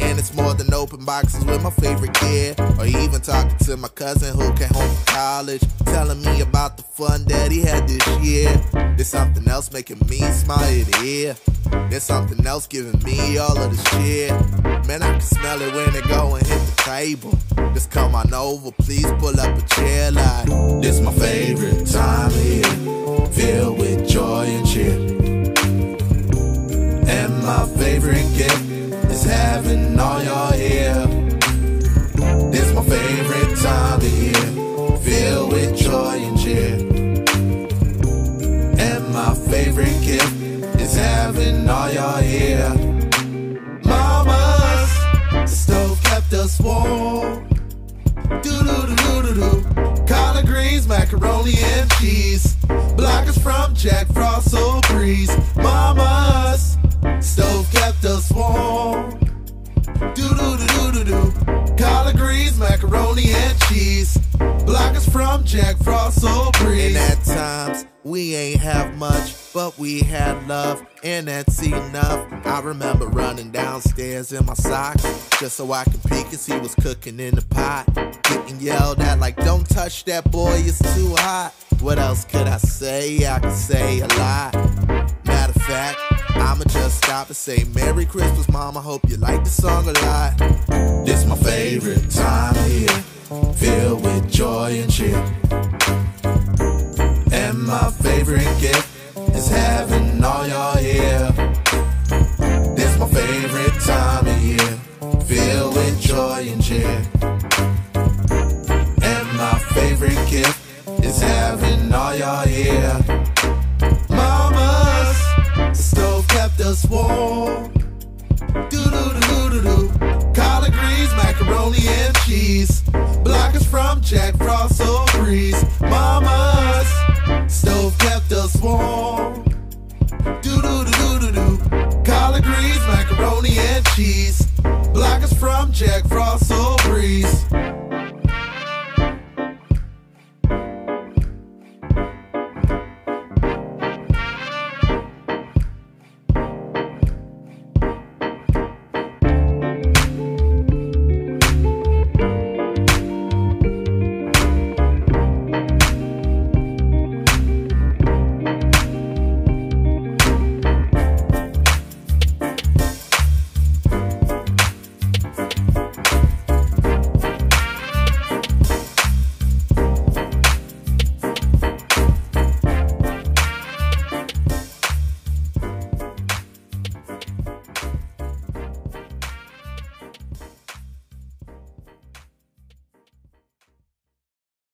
and it's more than open boxes with my favorite gear, or even talking to my cousin who came home from college, telling me about the fun that he had this year. There's something else making me smile ear to ear. There's something else giving me all of this cheer. Man, I can smell it when it go and hit the table. Just come on over, please pull up a chair like. This my favorite time here, filled with joy and cheer. And my favorite gift is having all y'all here. This my favorite time of year, filled with joy and cheer. And my favorite gift is having all y'all here. Mama's stove kept us warm. Do-do-do-do-do-do. Collard greens, macaroni and cheese. Block us from Jack Frost or Breeze. Mama's stove kept us warm. Do-do-do-do-do-do. Collard greens, macaroni and cheese. Block us from Jack Frost or Breeze. And at times, we ain't have much, but we had love, and that's enough. I remember running downstairs in my socks, just so I can peek and see what's cooking in the pot. Getting yelled at like, don't touch that boy, it's too hot. What else could I say? I could say a lot. Matter of fact, I'ma just stop and say Merry Christmas, Mama. Hope you like the song a lot. This my favorite time of year, filled with joy and cheer. And my favorite gift is having all y'all here. This my favorite time of year, filled with joy and cheer. And my favorite gift is having all y'all here. Us warm. Do-do-do-do-do-do. Collard greens, macaroni and cheese. Block us from Jack Frost or Breeze. Mama's stove kept us warm.